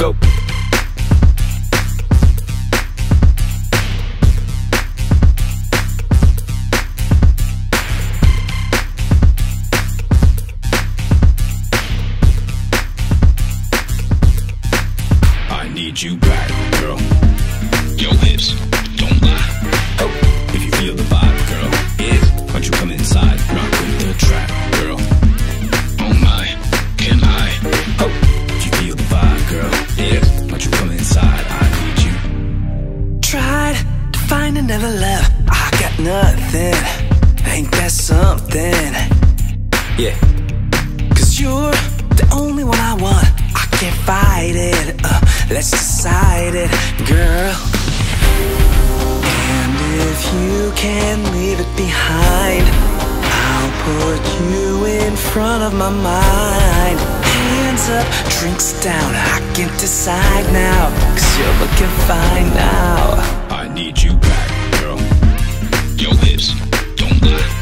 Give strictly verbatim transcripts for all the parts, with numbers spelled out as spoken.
go. I need you back, girl. Your hips don't lie. Oh, if you feel the vibe, girl, if why don't you come inside, rock with the trap, girl. Oh my, can I? Oh, if you feel the vibe, girl, if why don't you come inside, I need you. Tried to find and never left. I got nothing. Ain't that something? Yeah, 'cause you're the only one I want. I can't fight it. Uh, let's decide it, girl. If you can leave it behind, I'll put you in front of my mind. Hands up, drinks down, I can't decide now, 'cause you're looking fine now. I need you back, girl. Your lips don't lie.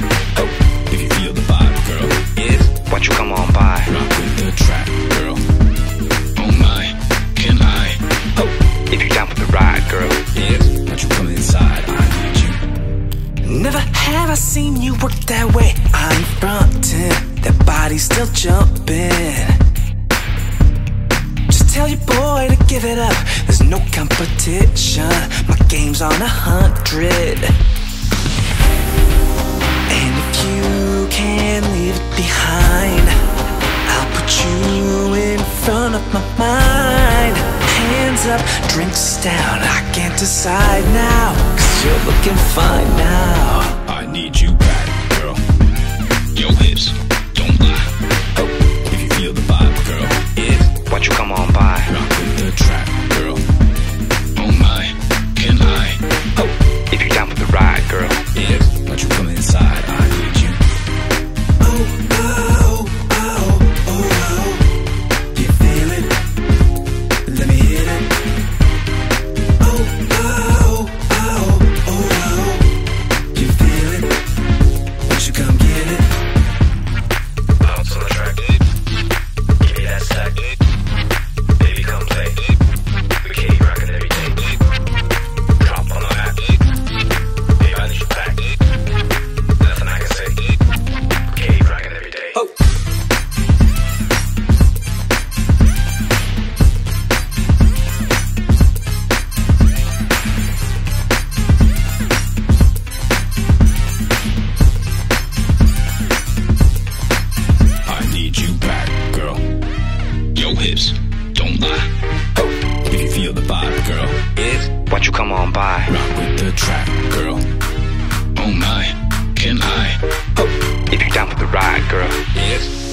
Oh, if you feel the vibe, girl, if why don't you come on by, rock with the trap, girl. Oh my, can I? Oh, if you're down for the ride, girl, if why don't you come inside, I need you. Never have I seen you work that way. I'm frontin', that body's still jumping. Just tell your boy to give it up. There's no competition. My game's on a hundred. And if you can leave it behind, I'll put you in front of my mind. Hands up, drinks down, I can't decide now, 'cause you're looking fine now. I need you back, girl. Your lips don't lie. Oh, if you feel the vibe, girl, if why don't you come on by, rock with the trap, girl. Oh my, can I? Oh, if you're down for the ride, girl, if why don't you come inside, I need you. Oh, oh. Girl, yes.